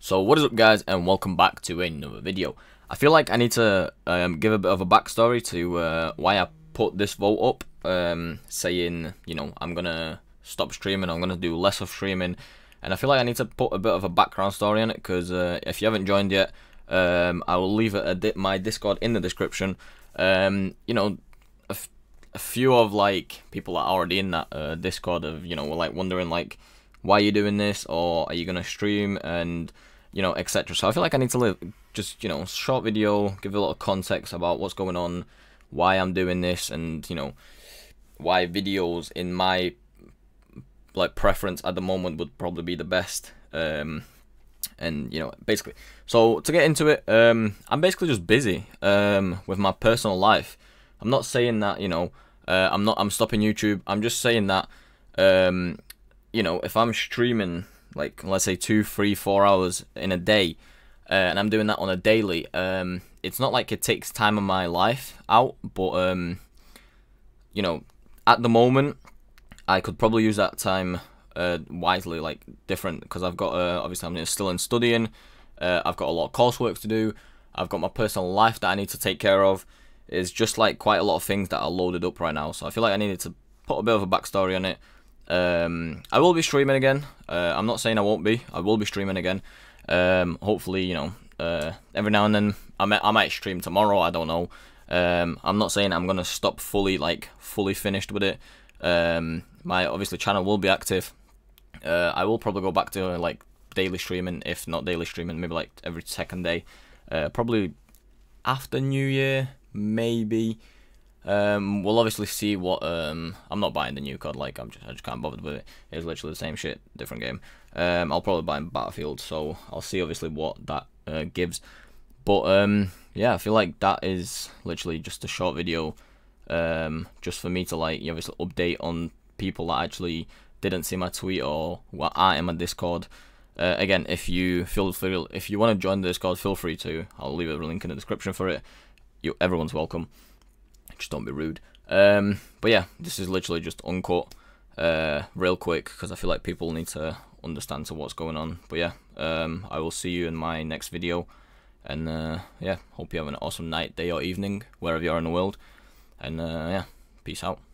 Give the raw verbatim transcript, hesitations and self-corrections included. So what is up, guys, and welcome back to another video. I feel like I need to um, give a bit of a backstory to uh, why I put this vote up, um, saying, you know, I'm gonna stop streaming, I'm gonna do less of streaming, and I feel like I need to put a bit of a background story on it, because uh, if you haven't joined yet, um, I will leave a di my Discord in the description. Um, you know, a, f a few of like people that are already in that uh, Discord of, you know, were like wondering like, why are you doing this, or are you gonna stream, and you know, et cetera. So I feel like I need to live just, you know, short video, give a lot of context about what's going on, why I'm doing this, and you know, why videos in my like preference at the moment would probably be the best. Um, and you know, basically, so to get into it, um, I'm basically just busy um, with my personal life. I'm not saying that, you know, uh, I'm not I'm stopping YouTube. I'm just saying that. Um, You know, if I'm streaming like, let's say two, three, four hours in a day, uh, and I'm doing that on a daily, um, it's not like it takes time of my life out, but um, you know, at the moment, I could probably use that time uh, wisely, like different, because I've got uh, obviously I'm still in studying, uh, I've got a lot of coursework to do, I've got my personal life that I need to take care of. It's just like quite a lot of things that are loaded up right now, so I feel like I needed to put a bit of a backstory on it. Um, I will be streaming again. Uh, I'm not saying I won't be. I will be streaming again. Um, hopefully, you know, uh, every now and then I might, I might stream tomorrow. I don't know. Um, I'm not saying I'm gonna stop fully, like fully finished with it. Um, my obviously channel will be active. Uh, I will probably go back to uh, like daily streaming, if not daily streaming, maybe like every second day. Uh, probably after New Year, maybe. Um, we'll obviously see what, um, I'm not buying the new C O D, like, I'm just, I just can't bother with it, it's literally the same shit, different game. um, I'll probably buy Battlefield, so I'll see obviously what that, uh, gives, but, um, yeah, I feel like that is literally just a short video, um, just for me to, like, you obviously update on people that actually didn't see my tweet, or what I am on Discord. Uh, again, if you feel free, if you want to join the Discord, feel free to, I'll leave a link in the description for it, you, everyone's welcome. Just don't be rude. Um, but yeah, this is literally just uncut, uh, real quick, because I feel like people need to understand to what's going on. But yeah, um, I will see you in my next video, and uh, yeah, hope you have an awesome night, day, or evening, wherever you are in the world, and uh, yeah, peace out.